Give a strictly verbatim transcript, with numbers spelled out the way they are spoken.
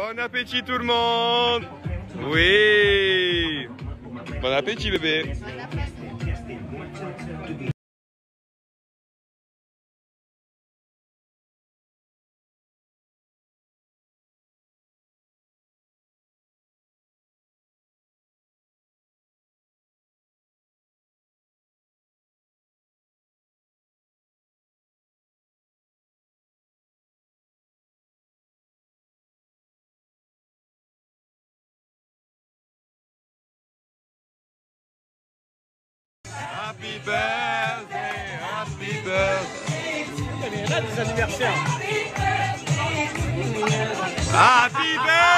Bon appétit tout le monde. Oui. Bon appétit bébé. Happy birthday, happy birthday. Il y a des anniversaires. Happy birthday.